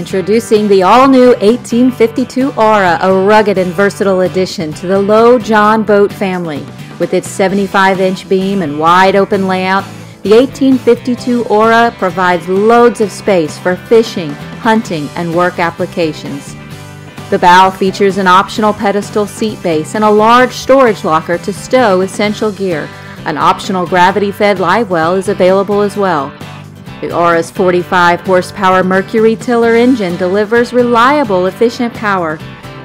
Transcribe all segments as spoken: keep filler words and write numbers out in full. Introducing the all-new eighteen fifty-two Aura, a rugged and versatile addition to the Lowe Jon boat family. With its seventy-five inch beam and wide-open layout, the eighteen fifty-two Aura provides loads of space for fishing, hunting, and work applications. The bow features an optional pedestal seat base and a large storage locker to stow essential gear. An optional gravity-fed live well is available as well. The Aura's forty-five horsepower Mercury tiller engine delivers reliable, efficient power.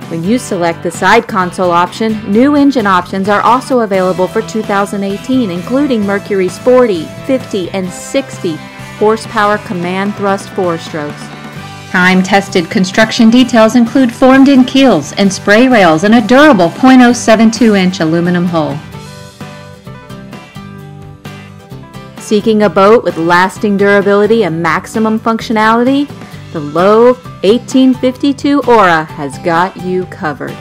When you select the side console option, new engine options are also available for two thousand eighteen, including Mercury's forty, fifty, and sixty horsepower Command Thrust four-strokes. Time-tested construction details include formed-in keels and spray rails and a durable point oh seven two inch aluminum hull. Seeking a boat with lasting durability and maximum functionality? The Lowe eighteen fifty-two Aura has got you covered.